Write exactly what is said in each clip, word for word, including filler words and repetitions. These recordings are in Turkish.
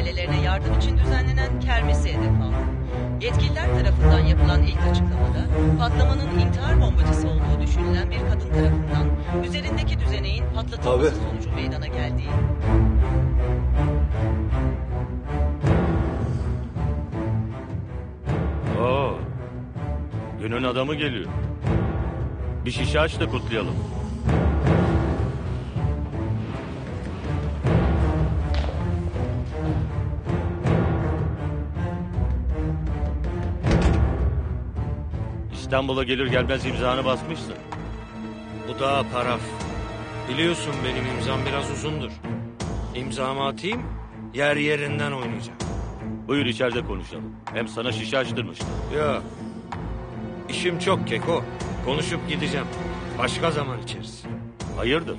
ailelerine yardım için düzenlenen kermesi hedef aldı. Yetkililer tarafından yapılan ilk açıklamada patlamanın intihar bombacısı olduğu düşünülen bir kadın tarafından üzerindeki düzeneğin patlatılması Abi. sonucu meydana geldiği. Oo, günün adamı geliyor. Bir şişe aç da kutlayalım. İstanbul'a gelir gelmez imzanı basmışsın. Bu da paraf. Biliyorsun benim imzam biraz uzundur. İmzamı atayım, yer yerinden oynayacağım. Buyur içeride konuşalım. Hem sana şişe açtırmıştım. Ya, işim çok keko. Konuşup gideceğim. Başka zaman içeriz. Hayırdır?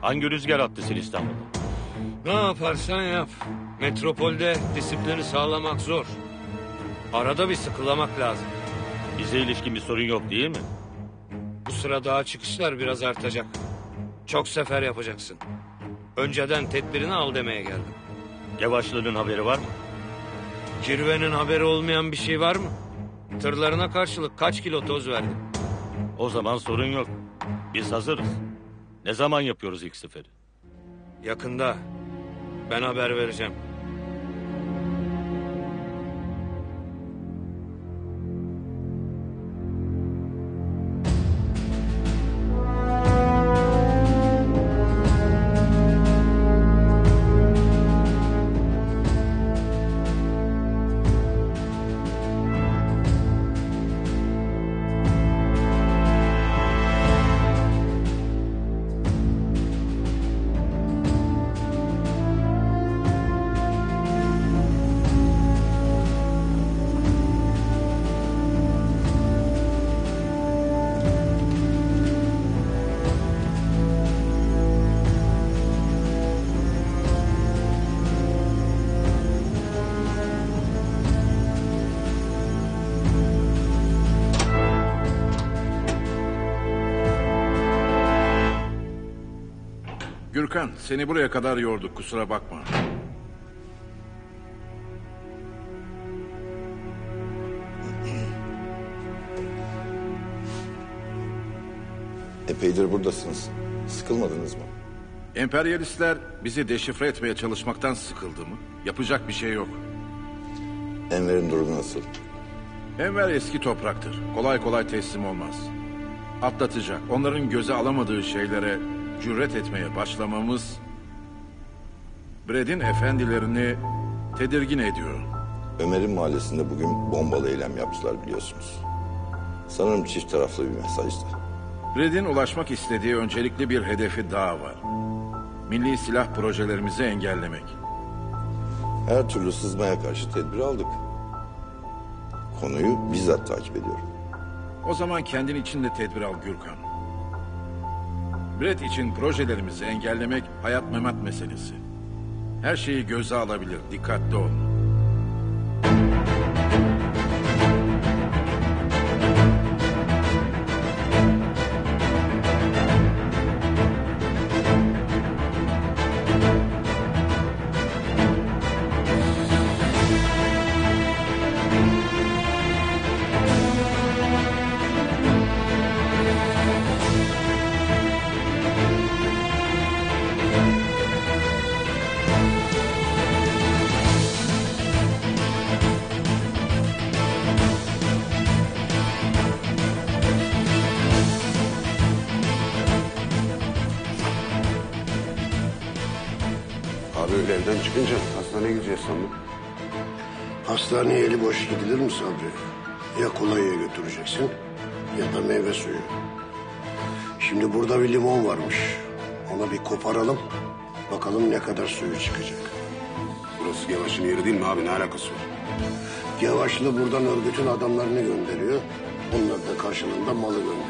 Hangi rüzgar attı seni İstanbul'a? Ne yaparsan yap. Metropolde disiplini sağlamak zor. Arada bir sıkılamak lazım. Bize ilişkin bir sorun yok değil mi? Bu sıra daha çıkışlar biraz artacak. Çok sefer yapacaksın. Önceden tedbirini al demeye geldim. Yavaşlığının haberi var mı? Kirvenin haberi olmayan bir şey var mı? Tırlarına karşılık kaç kilo toz verdim? O zaman sorun yok. Biz hazırız. Ne zaman yapıyoruz ilk seferi? Yakında. Ben haber vereceğim. Gürkan, seni buraya kadar yorduk, kusura bakma. Epeydir buradasınız. Sıkılmadınız mı? Emperyalistler bizi deşifre etmeye çalışmaktan sıkıldı mı? Yapacak bir şey yok. Enver'in durumu nasıl? Enver eski topraktır. Kolay kolay teslim olmaz. Atlatacak. Onların göze alamadığı şeylere cüret etmeye başlamamız Bred'in efendilerini tedirgin ediyor. Ömer'in mahallesinde bugün bombalı eylem yaptılar, biliyorsunuz. Sanırım çift taraflı bir mesajdı. Bred'in ulaşmak istediği öncelikli bir hedefi daha var. Milli silah projelerimizi engellemek. Her türlü sızmaya karşı tedbir aldık. Konuyu bizzat takip ediyorum. O zaman kendin için de tedbir al Gürkan. Bred için projelerimizi engellemek hayat memat meselesi. Her şeyi göze alabilir, dikkatli ol. Çıkınca hastaneye gideceğiz sandım. Hastaneye eli boş gidilir mi Sabri? Ya kolaya götüreceksin ya da meyve suyu. Şimdi burada bir limon varmış. Ona bir koparalım. Bakalım ne kadar suyu çıkacak. Burası Gavaş'ın yeri değil mi abi? Ne alakası var? Gavaşlı buradan örgütün adamlarını gönderiyor. Onlar da karşılığında malı gönderiyor.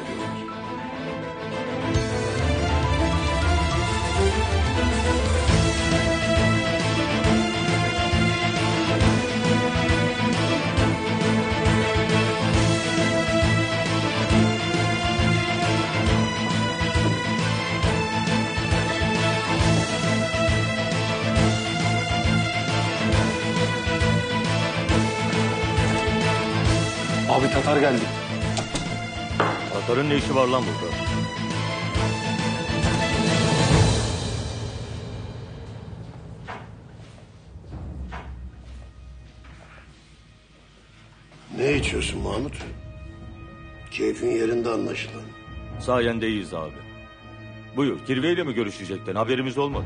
Abi Tatar geldi. Tatar'ın ne işi var lan burada? Ne içiyorsun Mahmut? Keyfin yerinde anlaşılan. Sayende iyiyiz abi. Buyur, Kirve ile mi görüşecektin? Haberimiz olmadı.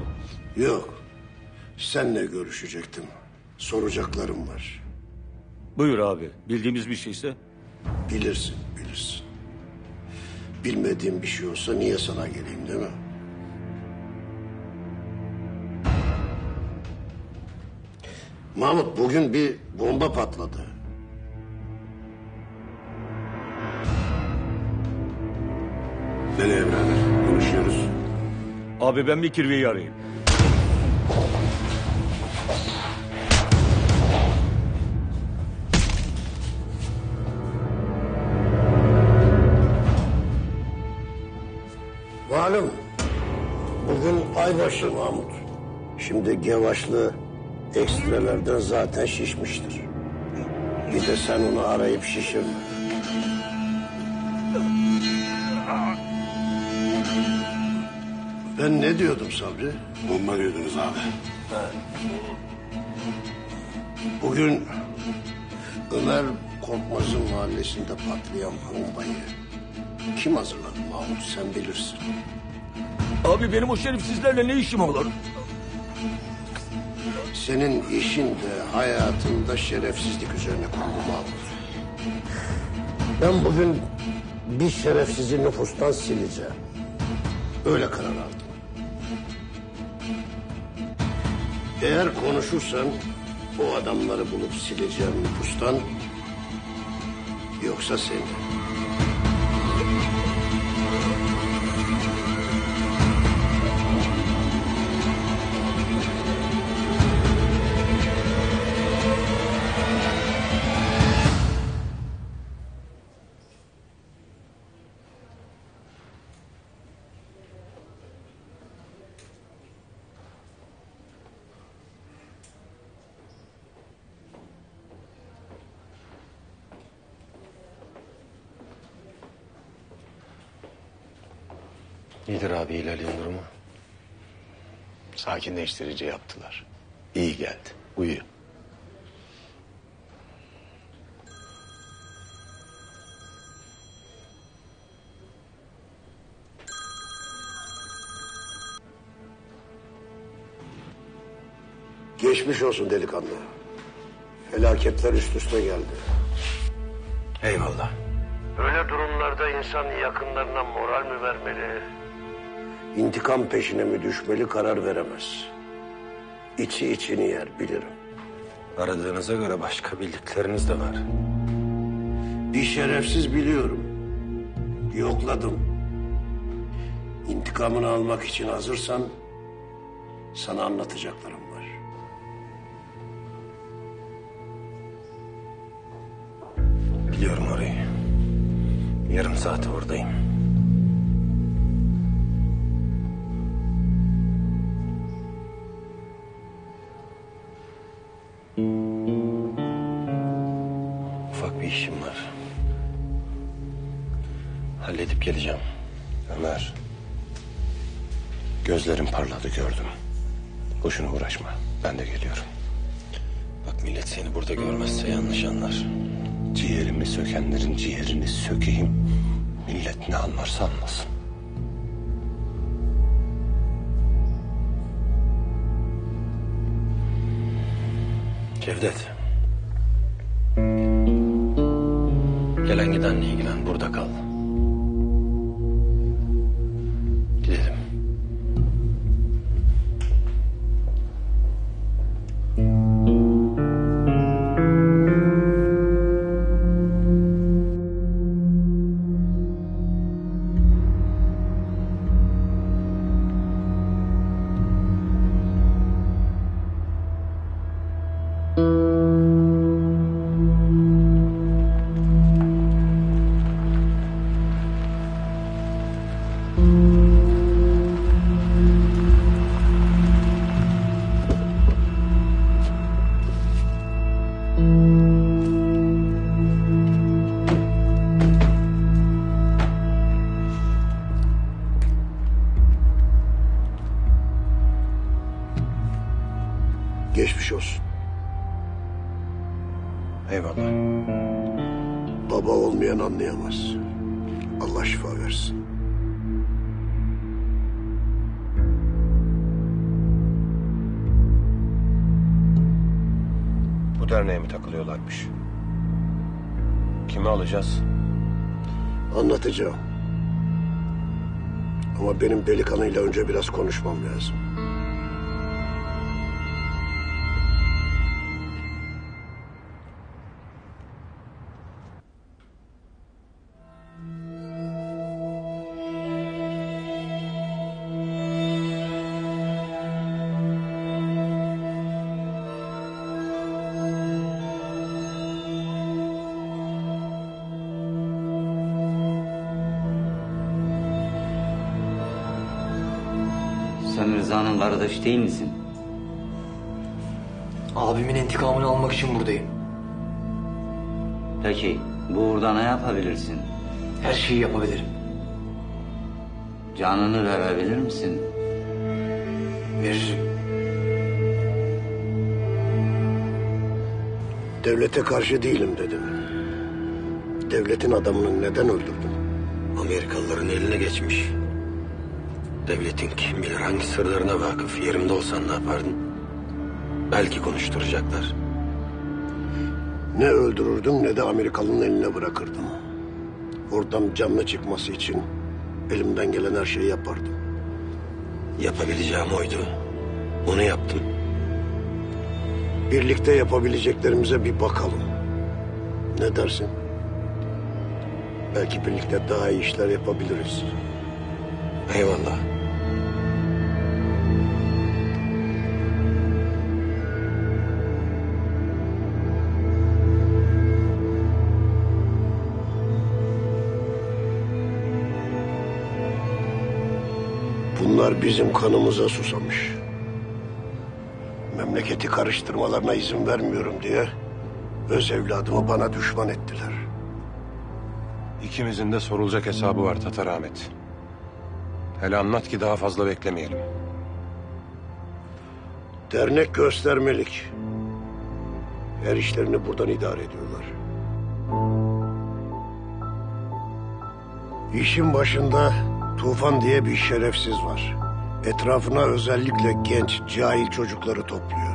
Yok. Senle görüşecektim. Soracaklarım var. Buyur abi. Bildiğimiz bir şeyse? Bilirsin, bilirsin. Bilmediğim bir şey olsa niye sana geleyim değil mi? Mahmut, bugün bir bomba patladı. Nereye birader? Konuşuyoruz. Abi ben bir Kirve'yi arayayım. Malum, bugün aybaşı Mahmut. Şimdi Gevaşlı ekstrelerden zaten şişmiştir. Bir de sen onu arayıp şişirme. Ben ne diyordum Sabri? Bomba diyordunuz abi. Ha. Bugün Ömer Korkmaz'ın mahallesinde patlayan bombayı kim hazırladı Mahmut, sen bilirsin. Abi benim o şerefsizlerle ne işim olur? Senin işin de hayatında şerefsizlik üzerine kurulu Mahmut. Ben bugün bir şerefsizi nüfustan sileceğim. Öyle karar aldım. Eğer konuşursan o adamları bulup sileceğim nüfustan, yoksa seni. Nedir abi Hilal'in durumu? Sakinleştirici yaptılar. İyi geldi. Uyu. Geçmiş olsun delikanlı. Felaketler üst üste geldi. Eyvallah. Öyle durumlarda insan yakınlarına moral mi vermeli? İntikam peşine mi düşmeli, karar veremez. İçi içini yer, bilirim. Aradığınıza göre başka bildikleriniz de var. Bir şerefsiz biliyorum. Yokladım. İntikamını almak için hazırsan sana anlatacaklarım var. Biliyorum orayı. Yarım saate oradayım. Halledip geleceğim. Ömer. Gözlerim parladı gördüm. Boşuna uğraşma. Ben de geliyorum. Bak millet seni burada görmezse yanlış anlar. Ciğerimi sökenlerin ciğerini sökeyim. Millet ne anlarsa anlasın. Cevdet. Gelen gidenle ilgilen, burada kal. Eyvallah. Baba olmayan anlayamaz. Allah şifa versin. Bu derneğe mi takılıyorlarmış? Kimi alacağız? Anlatacağım. Ama benim delikanlıyla önce biraz konuşmam lazım. Kardeş değil misin? Abimin intikamını almak için buradayım. Peki burada ne yapabilirsin? Her şeyi yapabilirim. Canını verebilir misin? Veririm. Devlete karşı değilim dedim. Devletin adamını neden öldürdün? Amerikalıların eline geçmiş. Devletin kim bilir hangi sırlarına vakıf. Yerimde olsan ne yapardın? Belki konuşturacaklar. Ne öldürürdüm ne de Amerikalı'nın eline bırakırdım. Oradan canlı çıkması için elimden gelen her şeyi yapardım. Yapabileceğim oydu. Onu yaptım. Birlikte yapabileceklerimize bir bakalım. Ne dersin? Belki birlikte daha iyi işler yapabiliriz. Eyvallah. Bunlar bizim kanımıza susamış. Memleketi karıştırmalarına izin vermiyorum diye öz evladımı bana düşman ettiler. İkimizin de sorulacak hesabı var Tatar Ahmet. Hele anlat ki daha fazla beklemeyelim. Dernek göstermelik. Her işlerini buradan idare ediyorlar. İşin başında Tufan diye bir şerefsiz var. Etrafına özellikle genç, cahil çocukları topluyor.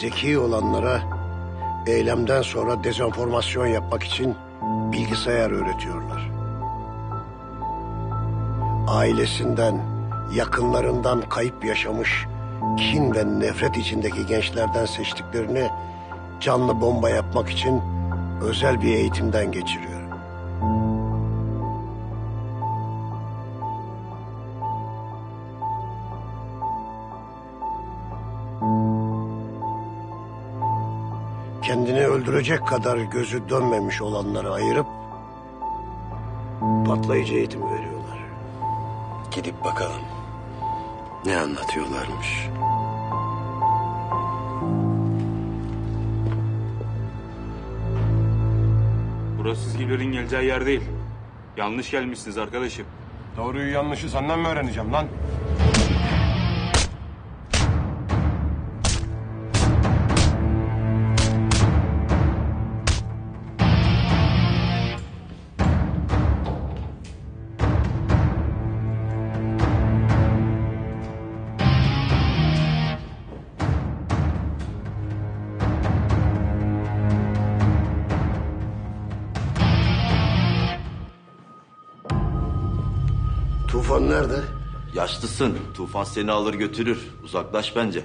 Zeki olanlara eylemden sonra dezenformasyon yapmak için bilgisayar öğretiyorlar. Ailesinden, yakınlarından kayıp yaşamış, kin ve nefret içindeki gençlerden seçtiklerini canlı bomba yapmak için özel bir eğitimden geçiriyor. Kendini öldürecek kadar gözü dönmemiş olanları ayırıp patlayıcı eğitim veriyor. Gidip bakalım ne anlatıyorlarmış. Burası sizlerin geleceği yer değil. Yanlış gelmişsiniz arkadaşım. Doğruyu yanlışı senden mi öğreneceğim lan? Nerede? Yaşlısın. Tufan seni alır götürür. Uzaklaş bence.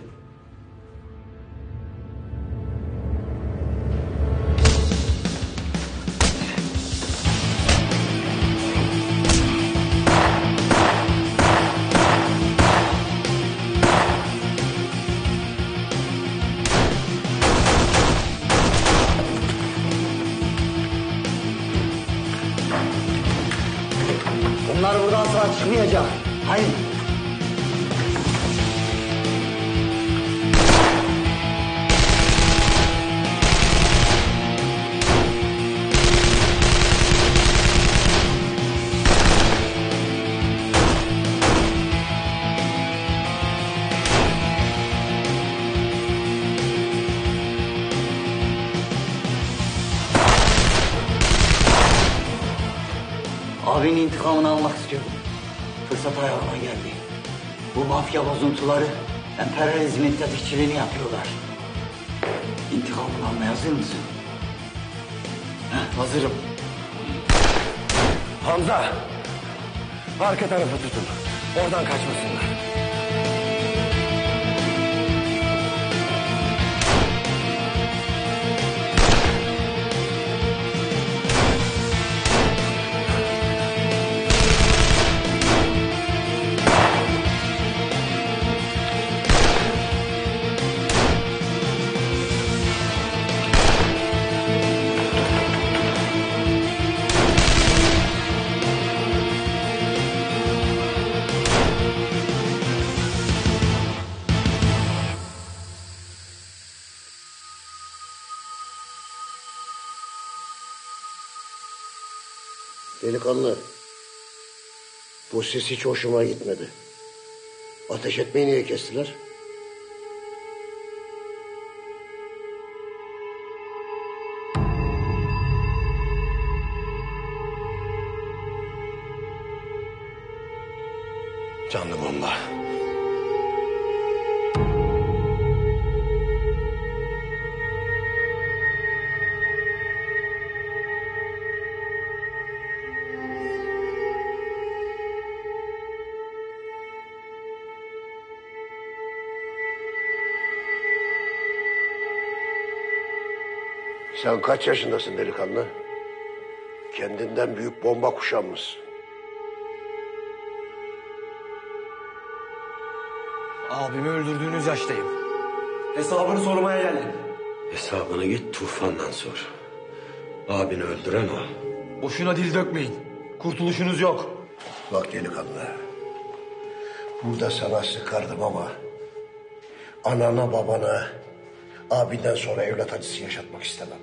Abinin intikamını almak istiyordum. Fırsat ayağıma geldi. Bu mafya bozuntuları emperyalizmin tetikçiliğini yapıyorlar. İntikamını almaya hazır mısın? Heh, hazırım. Hamza! Arka tarafı tutun. Oradan kaçmasınlar. Delikanlı, bu ses hiç hoşuma gitmedi. Ateş etmeyi niye kestiler? Canlı bomba. Sen kaç yaşındasın delikanlı? Kendinden büyük bomba kuşanmışsın. Abimi öldürdüğünüz yaştayım. Hesabını sormaya geldim. Hesabını git Tufan'dan sor. Abini öldüren o. Boşuna dil dökmeyin. Kurtuluşunuz yok. Bak delikanlı. Burada sana sıkardım ama... anana babana... abinden sonra evlat acısı yaşatmak istemem.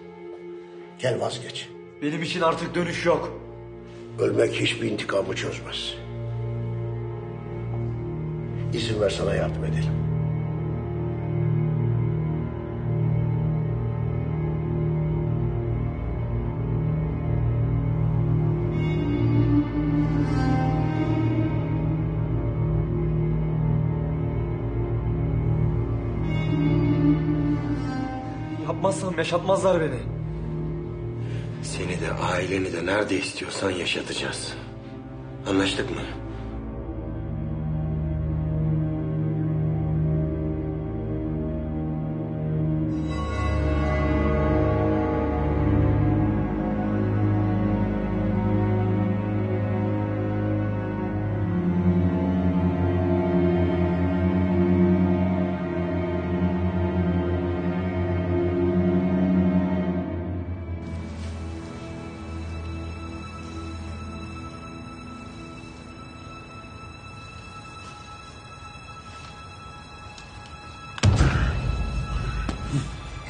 Gel vazgeç. Benim için artık dönüş yok. Ölmek hiçbir intikamı çözmez. İzin ver sana yardım edelim. Yapmazsam yaşatmazlar beni. Seni de aileni de nerede istiyorsan yaşatacağız. Anlaştık mı?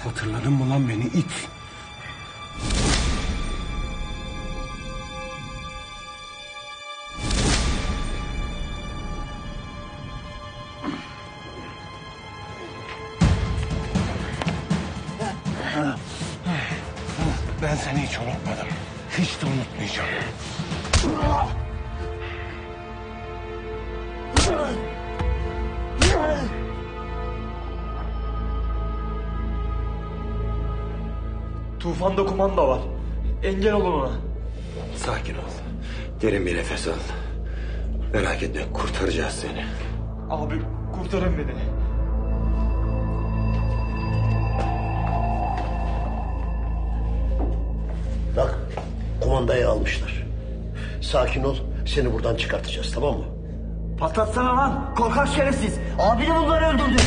Hatırladın mı lan beni it? Ben seni hiç unutmadım. Hiç de unutmayacağım. Tufanda kumanda var. Engel olun ona. Sakin ol. Derin bir nefes al. Merak etme, kurtaracağız seni. Abi kurtarın beni. Bak, kumandayı almışlar. Sakin ol, seni buradan çıkartacağız, tamam mı? Patlatsana lan, korkak şerefsiz. Abini bunları öldürdü.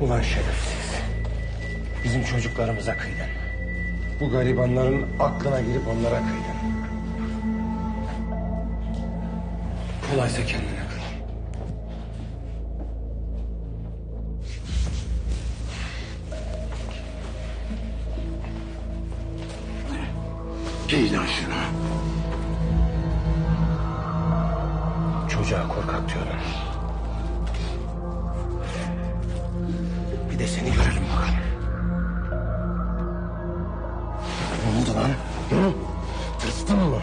Ulan şerefsiz. Bizim çocuklarımıza kıydın. Bu garibanların aklına girip onlara kıydın. Kolaysa kendine kıy. Giy lan şunu. Çocuğa korkak diyordun. de seni görelim bakalım. Ne oldu lan? Hı? Tırstın mı?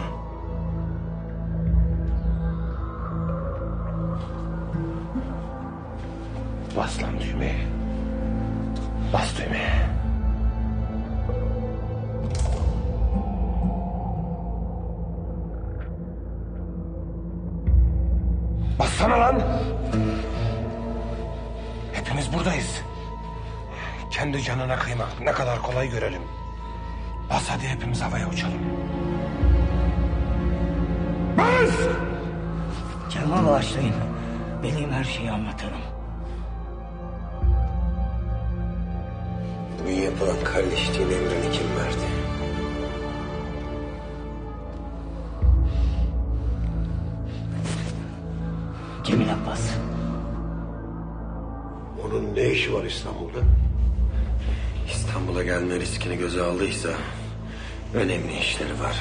Bas lan düğmeye. Bas düğmeye. Bassana lan. Hepimiz buradayız. Kendi canına kıymak ne kadar kolay görelim. Bas hadi, hepimiz havaya uçalım. Bas! Canımı bağışlayın. Benim her şeyi anlatırım. Bu yapılan kardeşliğin emrini kim verdi? Cemil Abbas. Onun ne işi var İstanbul'da? İstanbul'a gelme riskini göze aldıysa önemli işleri var.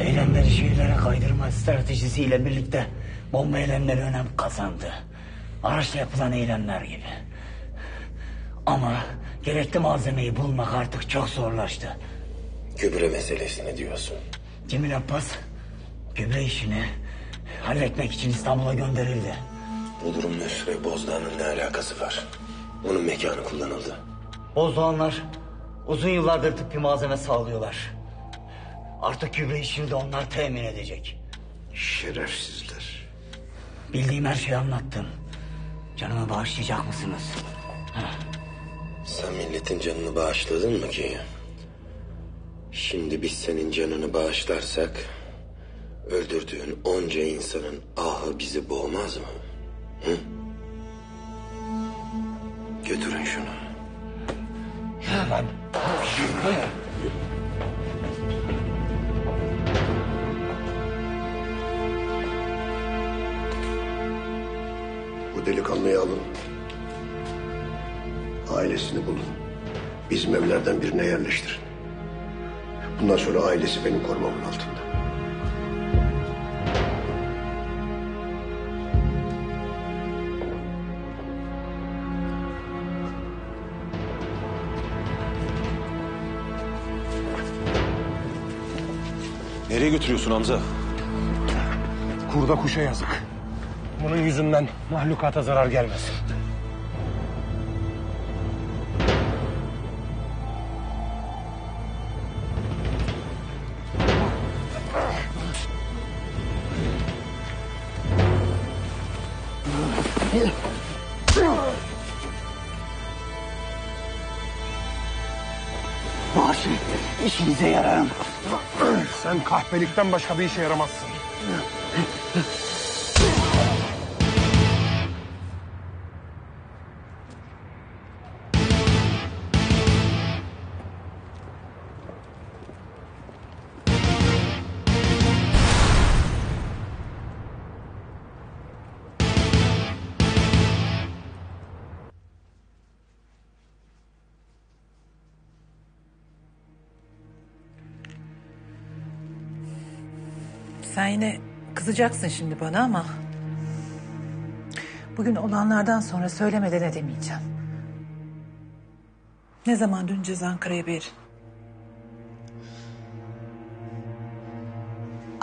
Eylemleri şehirlere kaydırma stratejisiyle birlikte bomba eylemleri önem kazandı. Araçla yapılan eylemler gibi. Ama gerekli malzemeyi bulmak artık çok zorlaştı. Gübre meselesini diyorsun. Cemil Abbas gübre işini halletmek için İstanbul'a gönderildi. Bu durumla Hüsrev Bozdağ'ın ne alakası var? Onun mekanı kullanıldı. Bozdağlar uzun yıllardır tıbbi malzeme sağlıyorlar. Artık gübreyi şimdi onlar temin edecek. Şerefsizler. Bildiğim her şeyi anlattım. Canımı bağışlayacak mısınız? Heh. Sen milletin canını bağışladın mı ki? Şimdi biz senin canını bağışlarsak öldürdüğün onca insanın ahı bizi boğmaz mı? Hı? Götürün şunu. Ya lan. Bu delikanlıyı alın. Ailesini bulun. Bizim evlerden birine yerleştirin. Bundan sonra ailesi benim korumamın altında. Nereye götürüyorsun Hamza? Kurda kuşa yazık. Bunun yüzünden mahlukata zarar gelmesin. Bağışlayın, işinize yararım. Sen kahpelikten başka bir işe yaramazsın. Sen yine kızacaksın şimdi bana ama bugün olanlardan sonra söylemeden edemeyeceğim. Ne zaman döneceğiz Ankara'ya bir?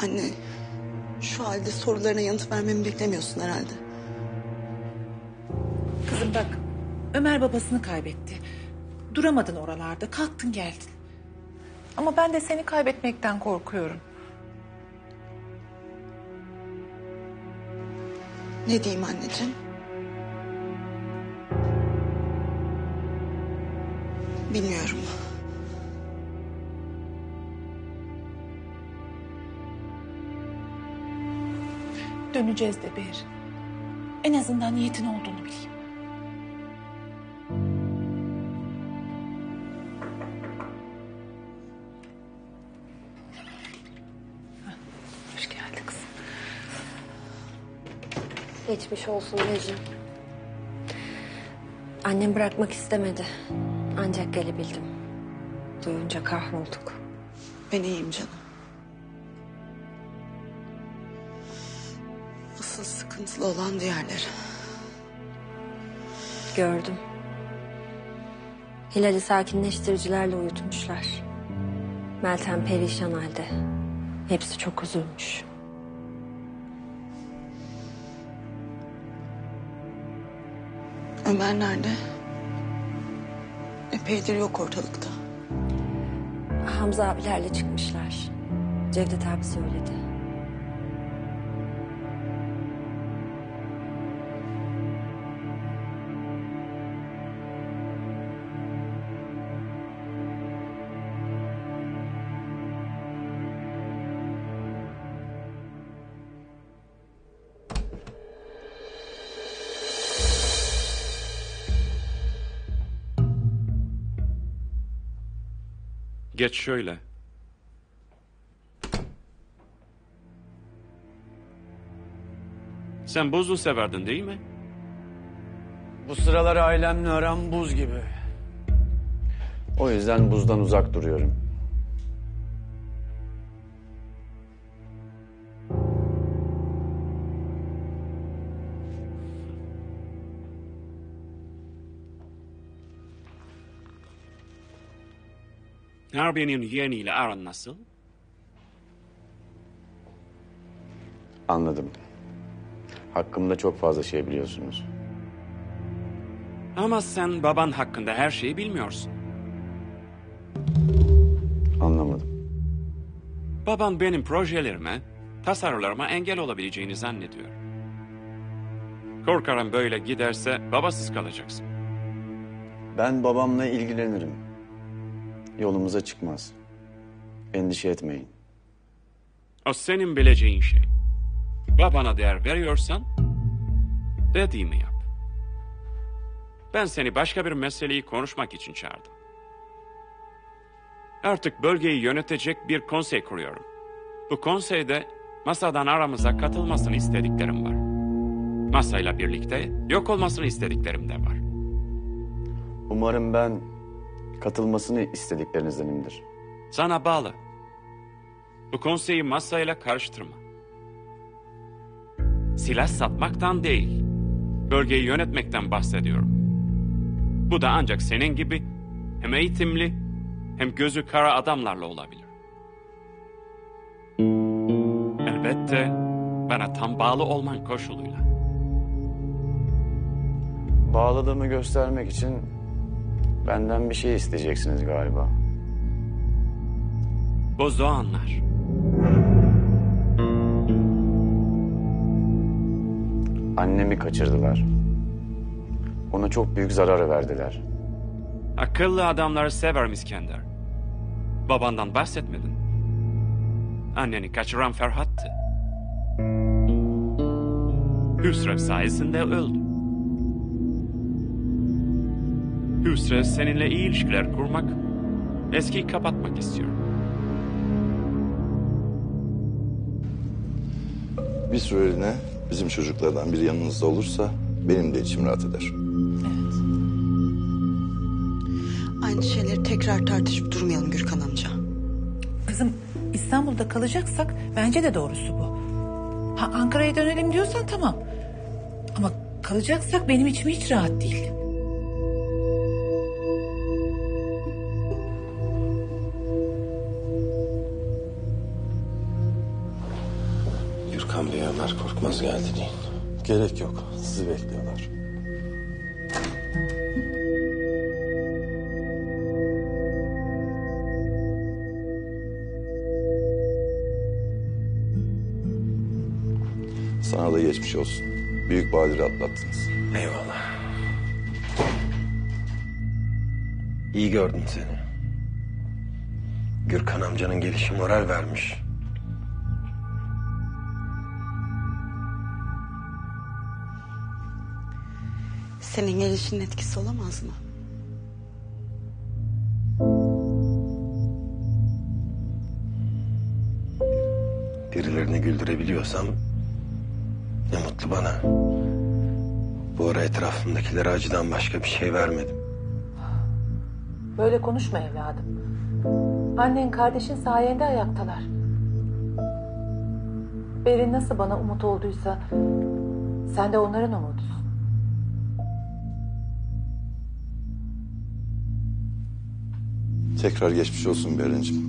Anne, şu halde sorularına yanıt vermemi beklemiyorsun herhalde. Kızım bak, Ömer babasını kaybetti. Duramadın oralarda, kalktın geldin. Ama ben de seni kaybetmekten korkuyorum. Ne diyeyim anneciğim? Bilmiyorum. Döneceğiz de bir. En azından niyetin olduğunu bileyim. Geçmiş olsun Necim. Annem bırakmak istemedi. Ancak gelebildim. Duyunca kahrolduk. Ben iyiyim canım. Asıl sıkıntılı olan diğerleri. Gördüm. Hilal'i sakinleştiricilerle uyutmuşlar. Meltem perişan halde. Hepsi çok üzülmüş. Ömer nerede? Epeydir yok ortalıkta. Hamza abilerle çıkmışlar. Cevdet abi söyledi. Geç şöyle. Sen buzlu severdin değil mi? Bu sıralar ailemle aram buz gibi. O yüzden buzdan uzak duruyorum. Harbiye'nin yeğeniyle aran nasıl? Anladım. Hakkımda çok fazla şey biliyorsunuz. Ama sen baban hakkında her şeyi bilmiyorsun. Anlamadım. Baban benim projelerime, tasarlarıma engel olabileceğini zannediyor. Korkarım böyle giderse babasız kalacaksın. Ben babamla ilgilenirim. Yolumuza çıkmaz. Endişe etmeyin. O senin bileceğin şey. Babana değer veriyorsan dediğimi yap. Ben seni başka bir meseleyi konuşmak için çağırdım. Artık bölgeyi yönetecek bir konsey kuruyorum. Bu konseyde masadan aramıza katılmasını istediklerim var. Masayla birlikte yok olmasını istediklerim de var. Umarım ben katılmasını istediklerinizdenimdir. Sana bağlı. Bu konseyi masayla karıştırma. Silah satmaktan değil, bölgeyi yönetmekten bahsediyorum. Bu da ancak senin gibi hem eğitimli hem gözü kara adamlarla olabilir. Elbette bana tam bağlı olman koşuluyla. Bağladığımı göstermek için benden bir şey isteyeceksiniz galiba. Bozdağ anlar. Annemi kaçırdılar. Ona çok büyük zararı verdiler. Akıllı adamları severim İskender. Babandan bahsetmedin. Anneni kaçıran Ferhat'tı. Hüsrev sayesinde öldü. Hüsrev seninle iyi ilişkiler kurmak, eskiyi kapatmak istiyorum. Bir süreliğine bizim çocuklardan biri yanınızda olursa benim de içim rahat eder. Evet. Aynı şeyleri tekrar tartışıp durmayalım Gürkan amca. Kızım, İstanbul'da kalacaksak bence de doğrusu bu. Ha, Ankara'ya dönelim diyorsan tamam. Ama kalacaksak benim içim hiç rahat değil. Ömer Korkmaz geldi deyin. Gerek yok. Sizi bekliyorlar. Sana da geçmiş olsun. Büyük badire atlattınız. Eyvallah. İyi gördüm seni. Gürkan amcanın gelişi moral vermiş. Senin gelişinin etkisi olamaz mı? Birilerini güldürebiliyorsam ne mutlu bana. Bu ara etrafımdakilere acıdan başka bir şey vermedim. Böyle konuşma evladım. Annen kardeşin sayende ayaktalar. Berin nasıl bana umut olduysa sen de onların umudusun. Tekrar geçmiş olsun Berenciğim.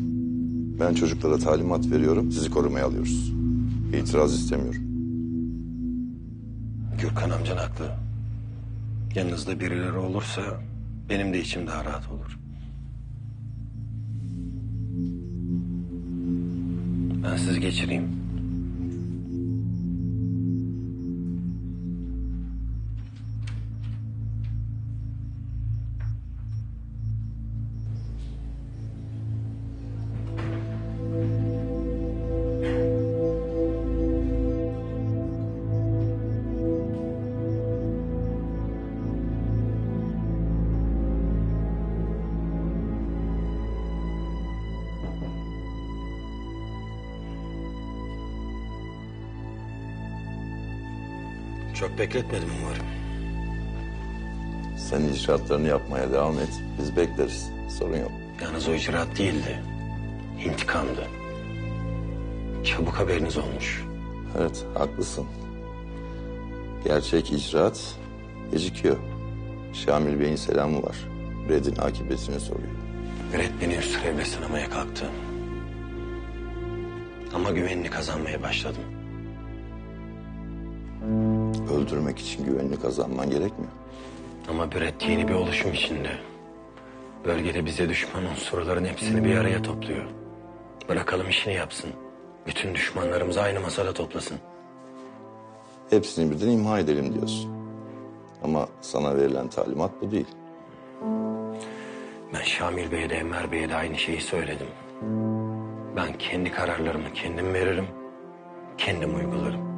Ben çocuklara talimat veriyorum, sizi korumaya alıyoruz. İtiraz istemiyorum. Gürkan amcan haklı. Yanınızda birileri olursa benim de içim daha rahat olur. Ben sizi geçireyim. Çok bekletmedim umarım. Sen icraatlarını yapmaya devam et. Biz bekleriz. Sorun yok. Yalnız o icraat değildi. İntikamdı. Çabuk haberiniz olmuş. Evet, haklısın. Gerçek icraat gecikiyor. Şamil Bey'in selamı var. Red'in akıbetini soruyor. Red beni Hüsrev'le sınamaya kalktı. Ama güvenini kazanmaya başladım. Öldürmek için güvenini kazanman gerekmiyor. Ama Brett yeni bir oluşum içinde. Bölgede bize düşman unsurların hepsini bir araya topluyor. Bırakalım işini yapsın. Bütün düşmanlarımızı aynı masada toplasın. Hepsini birden imha edelim diyorsun. Ama sana verilen talimat bu değil. Ben Şamil Bey'e de Enver Bey'e de aynı şeyi söyledim. Ben kendi kararlarımı kendim veririm. Kendim uygularım.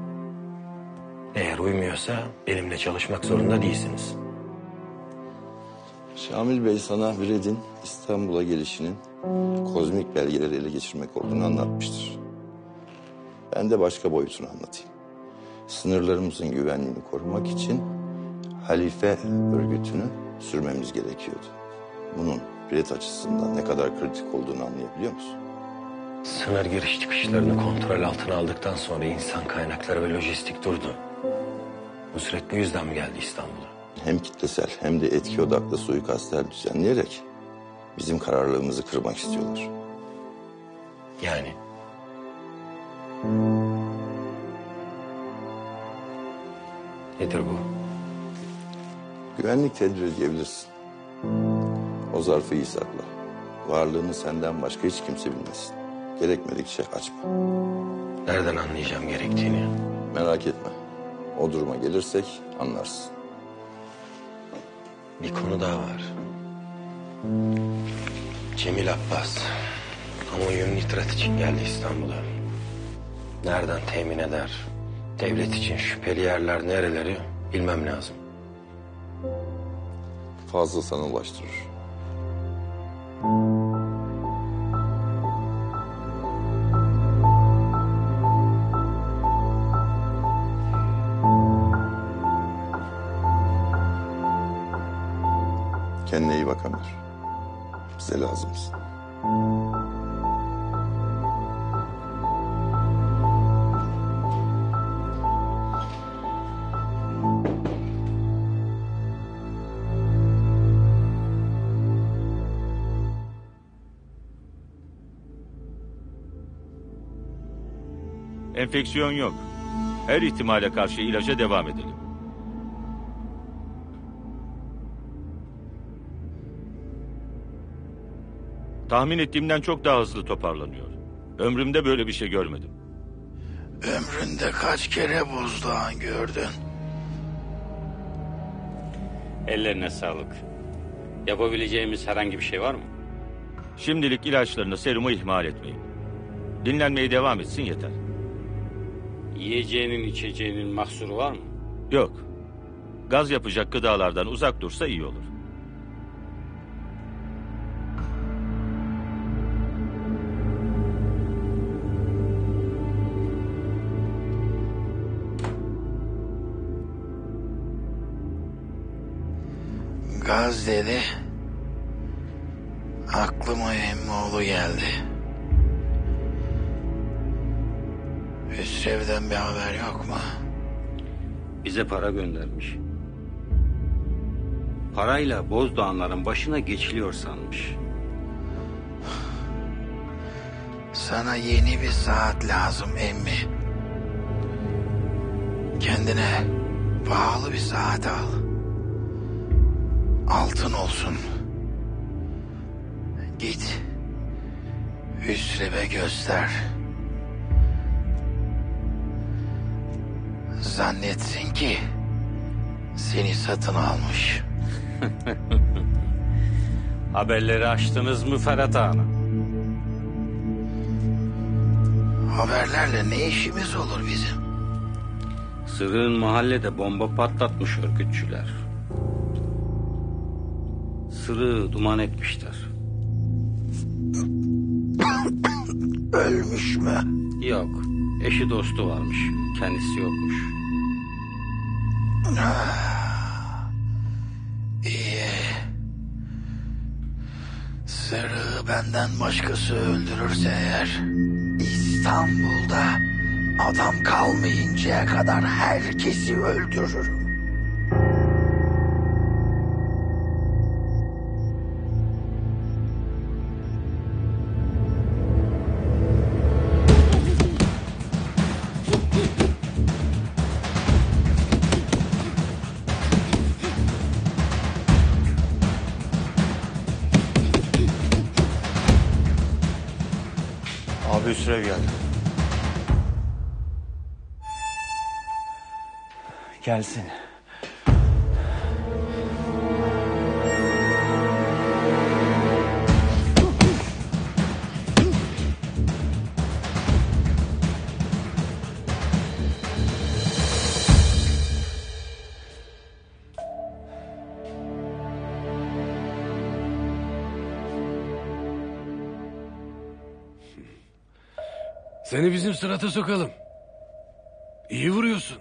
Eğer uymuyorsa benimle çalışmak zorunda değilsiniz. Şamil Bey sana Fred'in İstanbul'a gelişinin kozmik belgeleri ele geçirmek olduğunu anlatmıştır. Ben de başka boyutunu anlatayım. Sınırlarımızın güvenliğini korumak için halife örgütünü sürmemiz gerekiyordu. Bunun Fred açısından ne kadar kritik olduğunu anlayabiliyor musun? Sınır giriş çıkışlarını kontrol altına aldıktan sonra insan kaynakları ve lojistik durdu. Nusret bu yüzden mi geldi İstanbul'a? Hem kitlesel hem de etki odaklı suikastler düzenleyerek bizim kararlılığımızı kırmak istiyorlar. Yani? Nedir bu? Güvenlik tedbiri diyebilirsin. O zarfı iyi sakla. Varlığını senden başka hiç kimse bilmesin. Gerekmedikçe açma. Nereden anlayacağım gerektiğini? Merak etme. O duruma gelirsek anlarsın. Bir konu daha var. Cemil Abbas amonyum nitrat için geldi İstanbul'a. Nereden temin eder? Devlet için şüpheli yerler nereleri bilmem lazım. Fazla sana ulaştırır. Kendine iyi bak Ömer. Bize lazımsın. Enfeksiyon yok. Her ihtimale karşı ilaca devam edelim. Tahmin ettiğimden çok daha hızlı toparlanıyor. Ömrümde böyle bir şey görmedim. Ömründe kaç kere bozdağını gördün? Ellerine sağlık. Yapabileceğimiz herhangi bir şey var mı? Şimdilik ilaçlarını, serumu ihmal etmeyin. Dinlenmeye devam etsin yeter. Yiyeceğinin, içeceğinin mahsuru var mı? Yok. Gaz yapacak gıdalardan uzak dursa iyi olur. Gaz dedi, aklıma Emmoğlu geldi. Hüsrev'den bir haber yok mu? Bize para göndermiş. Parayla Bozdağ'ların başına geçiliyor sanmış. Sana yeni bir saat lazım emmi. Kendine pahalı bir saat al. Altın olsun. Git Hüsrev'e göster. Zannetsin ki seni satın almış. Haberleri açtınız mı Ferhat Hanım? Haberlerle ne işimiz olur bizim? Sırrın mahallede bomba patlatmış örgütçüler. Sırrı duman etmişler. Ölmüş mü? Yok. Eşi dostu varmış. Kendisi yokmuş. İyi. Sırrı benden başkası öldürürse eğer, İstanbul'da adam kalmayıncaya kadar herkesi öldürürüm. Hüsrev geldi. Gelsin. Seni bizim sırata sokalım. İyi vuruyorsun.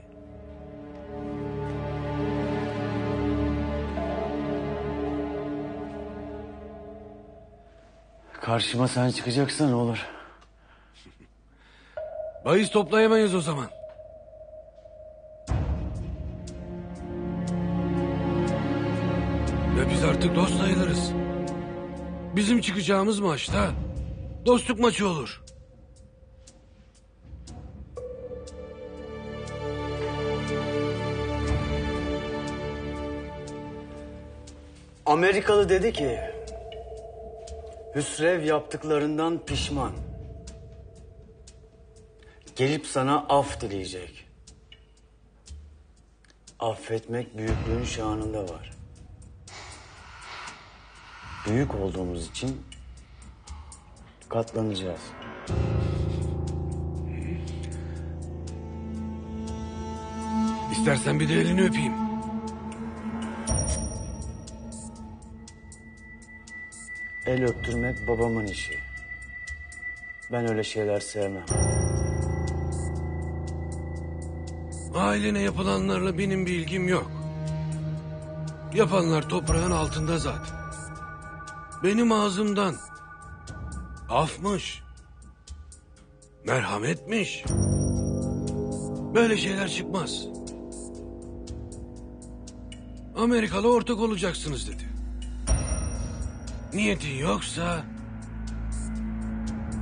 Karşıma sen çıkacaksan ne olur. Bahis toplayamayız o zaman. Ve biz artık dost sayılırız. Bizim çıkacağımız maçta dostluk maçı olur. Amerikalı dedi ki, Hüsrev yaptıklarından pişman. Gelip sana af dileyecek. Affetmek büyüklüğün şanında var. Büyük olduğumuz için katlanacağız. İstersen bir de elini öpeyim. El öptürmek babamın işi. Ben öyle şeyler sevmem. Ailene yapılanlarla benim bir ilgim yok. Yapanlar toprağın altında zaten. Benim ağzımdan afmış, merhametmiş, böyle şeyler çıkmaz. Amerikalı ortak olacaksınız dedi. Niyetin yoksa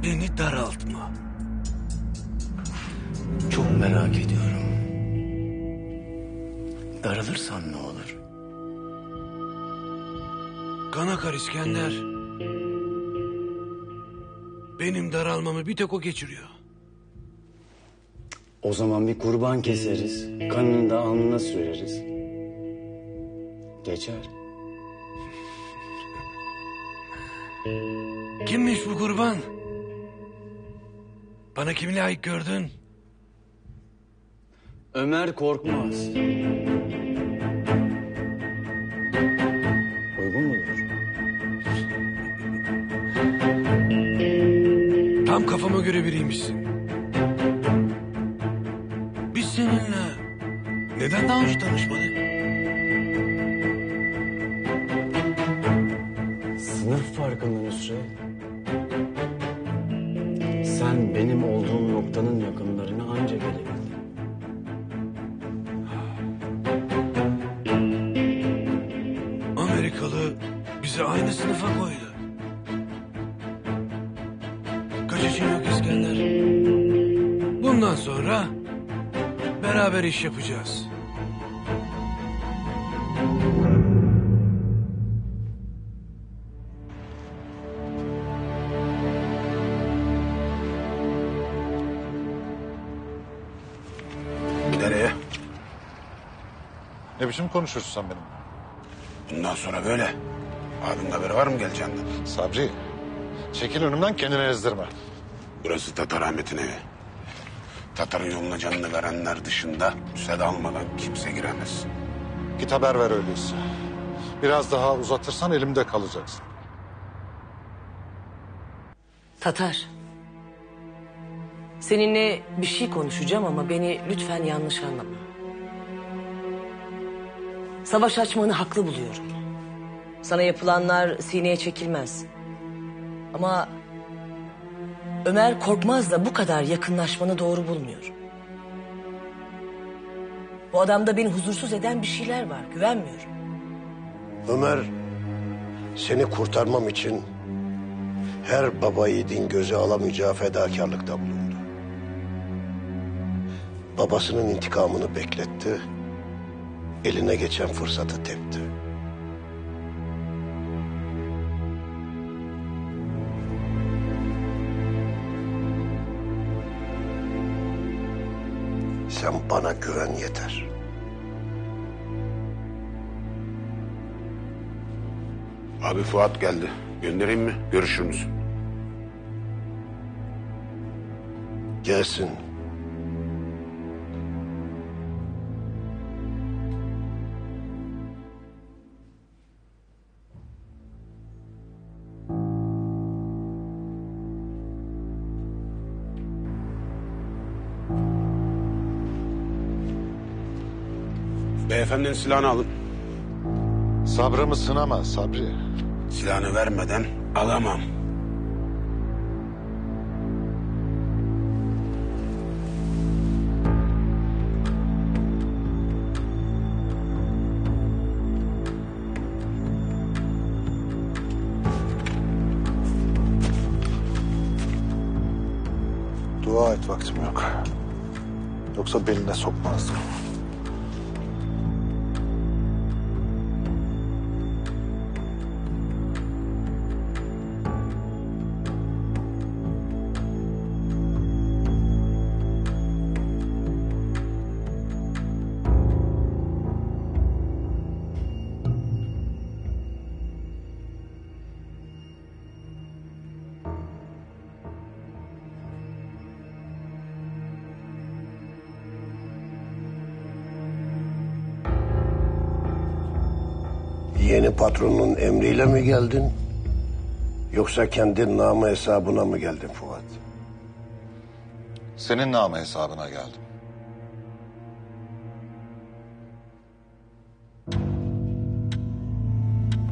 beni daraltma. Çok merak ediyorum. Daralırsan ne olur? Kana kar İskender. Benim daralmamı bir tek o geçiriyor. O zaman bir kurban keseriz. Kanını da alnına süreriz. Geçer. Kimmiş bu kurban? Bana kimi layık gördün? Ömer Korkmaz. Uygun mudur? Tam kafama göre biriymişsin. Biz seninle neden daha önce tanışmadık? Sınıf farkında Hüsrev. Sen benim olduğum noktanın yakınlarına anca gelebildin. Amerikalı bizi aynı sınıfa koydu. Kaçıncı yok. Bundan sonra beraber iş yapacağız. Nereye? Ne biçim konuşursun sen benimle? Bundan sonra böyle. Abinin haberi var mı geleceğinden? Sabri, çekil önümden, kendini ezdirme. Burası Tatar Ahmet'in evi. Tatar'ın yoluna canını verenler dışında müsaade almadan kimse giremez. Git haber ver öyleyse. Biraz daha uzatırsan elimde kalacaksın. Tatar, seninle bir şey konuşacağım ama beni lütfen yanlış anlama. Savaş açmanı haklı buluyorum. Sana yapılanlar sineye çekilmez. Ama Ömer Korkmaz'la bu kadar yakınlaşmanı doğru bulmuyorum. Bu adamda beni huzursuz eden bir şeyler var, güvenmiyorum. Ömer, seni kurtarmam için her baba yiğidin göze alamayacağı fedakarlıkta bulundu. Babasının intikamını bekletti, eline geçen fırsatı tepti. Sen bana güven yeter. Abi Fuat geldi. Göndereyim mi? Görüşür müsün? Gelsin. Beyefendinin silahını alın. Sabrımı sınama Sabri. Silahını vermeden alamam. Dua et, vaktim yok. Yoksa beline sokmazdım. Yeni patronun emriyle mi geldin? Yoksa kendi namı hesabına mı geldin Fuat? Senin namı hesabına geldim.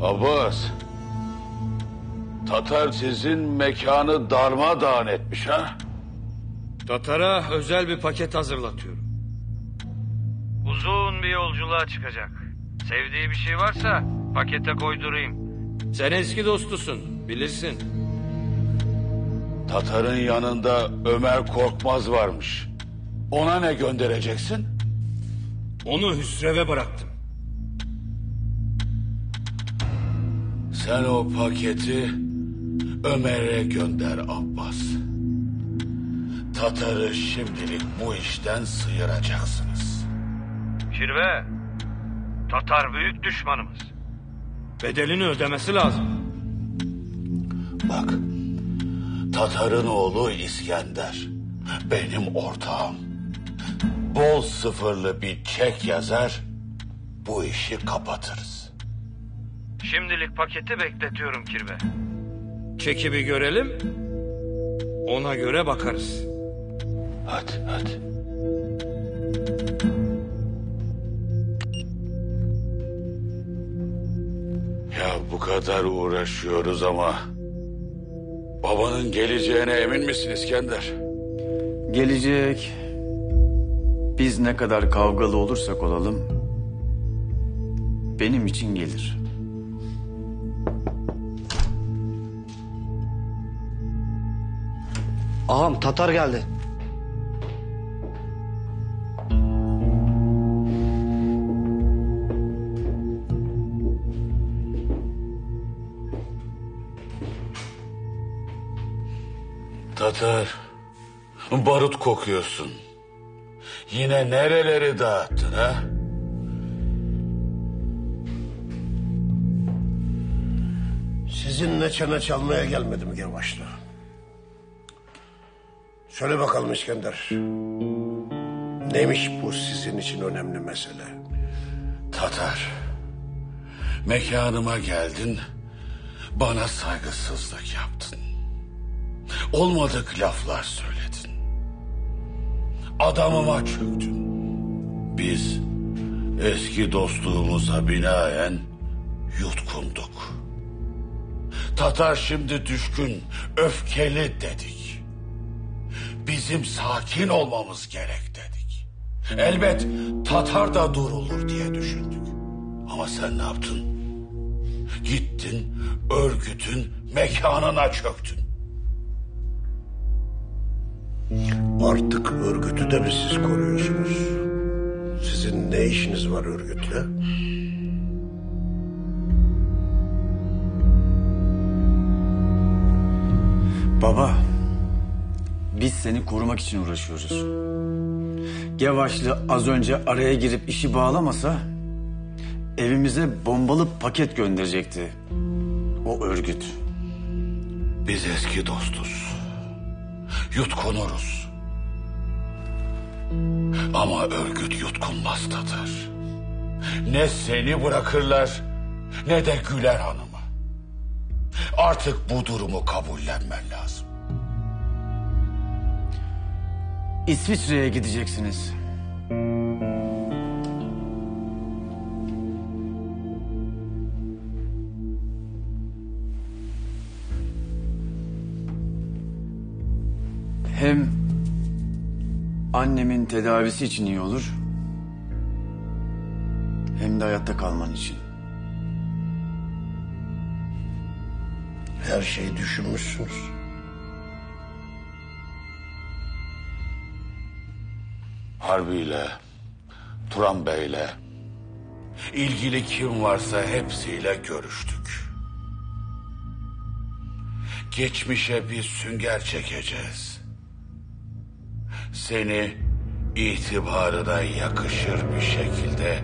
Abbas, Tatar sizin mekanı darmadağın etmiş ha? Tatar'a özel bir paket hazırlatıyorum. Uzun bir yolculuğa çıkacak. Sevdiği bir şey varsa pakete koydurayım. Sen eski dostusun, bilirsin. Tatar'ın yanında Ömer Korkmaz varmış. Ona ne göndereceksin? Onu Hüsrev'e bıraktım. Sen o paketi Ömer'e gönder Abbas. Tatar'ı şimdilik bu işten sıyıracaksınız. Kirve, Tatar büyük düşmanımız. Bedelini ödemesi lazım. Bak, Tatar'ın oğlu İskender, benim ortağım. Bol sıfırlı bir çek yazar, bu işi kapatırız. Şimdilik paketi bekletiyorum Kirve. Çeki bir görelim, ona göre bakarız. Hadi, hadi. Bu kadar uğraşıyoruz ama babanın geleceğine emin misin İskender? Gelecek. Biz ne kadar kavgalı olursak olalım benim için gelir. Ağam, Tatar geldi. Tatar, barut kokuyorsun. Yine nereleri dağıttın ha? Sizinle çene çalmaya gelmedim Gerbaşlı. Söyle bakalım İskender. Neymiş bu sizin için önemli mesele? Tatar, mekanıma geldin, bana saygısızlık yaptın. Olmadık laflar söyledin. Adamıma çöktün. Biz eski dostluğumuza binaen yutkunduk. Tatar şimdi düşkün, öfkeli dedik. Bizim sakin olmamız gerek dedik. Elbet Tatar da durulur diye düşündük. Ama sen ne yaptın? Gittin, örgütün mekanına çöktün. Artık örgütü de mi siz koruyorsunuz? Sizin ne işiniz var örgütle? Baba, biz seni korumak için uğraşıyoruz. Gevaşlı az önce araya girip işi bağlamasa evimize bombalı paket gönderecekti o örgüt. Biz eski dostuz. Yutkunuruz. Ama örgüt yutkunmaz Tatar. Ne seni bırakırlar ne de Güler Hanım'ı. Artık bu durumu kabullenmen lazım. İsviçre'ye gideceksiniz. Hem annemin tedavisi için iyi olur, hem de hayatta kalman için. Her şeyi düşünmüşsünüz. Harbiyle, Turan Bey'le, ilgili kim varsa hepsiyle görüştük. Geçmişe bir sünger çekeceğiz. Seni itibarına yakışır bir şekilde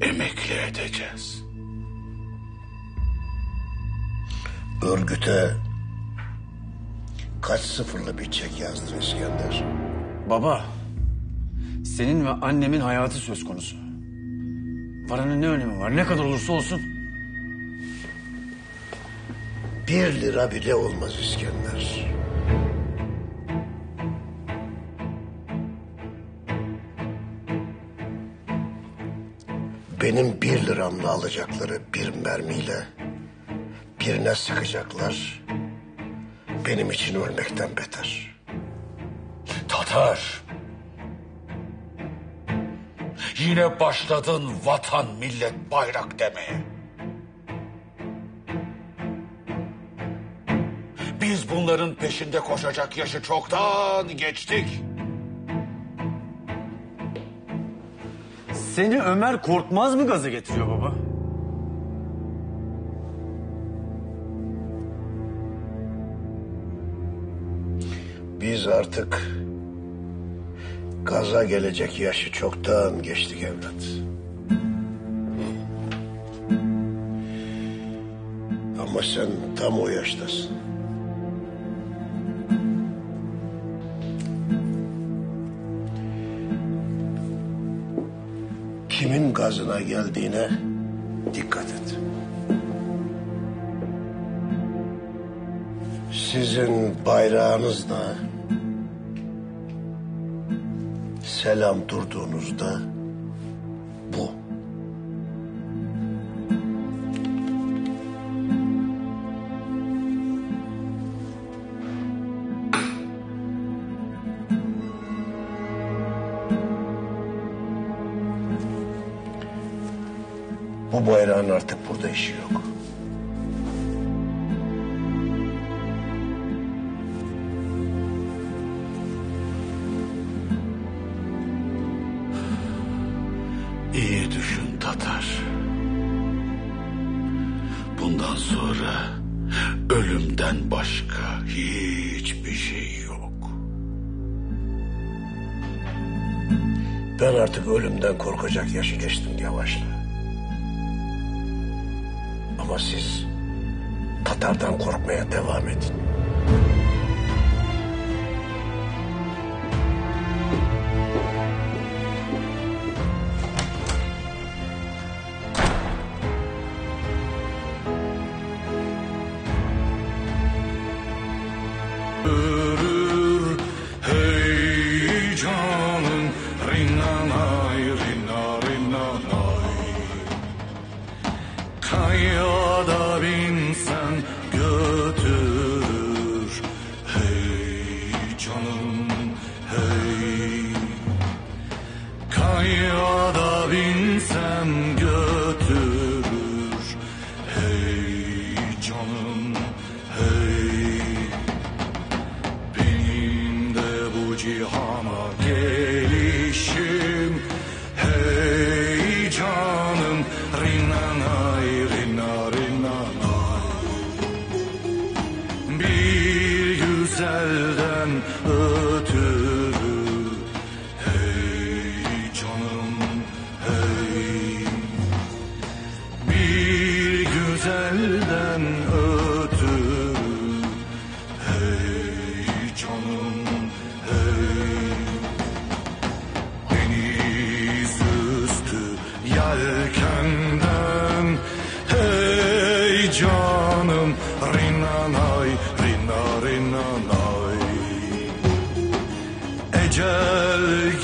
emekli edeceğiz. Örgüte kaç sıfırlı bir çek yazdın İskender? Baba, senin ve annemin hayatı söz konusu. Paranın ne önemi var? Ne kadar olursa olsun. Bir lira bile olmaz İskender. Benim bir liramla alacakları bir mermiyle birine sıkacaklar, benim için ölmekten beter. Tatar! Yine başladın vatan, millet, bayrak demeye. Biz bunların peşinde koşacak yaşı çoktan geçtik. Seni Ömer Korkmaz mı gaza getiriyor baba? Biz artık gaza gelecek yaşı çoktan geçtik evlat. Ama sen tam o yaştasın. Kimin gazına geldiğine dikkat et. Sizin bayrağınız da selam durduğunuzda bu. Bu bayrağın artık burada işi yok. İyi düşün Tatar. Bundan sonra ölümden başka hiçbir şey yok. Ben artık ölümden korkacak yaşı geçtim yavaşla. Ama siz Tatar'dan korkmaya devam edin. Gel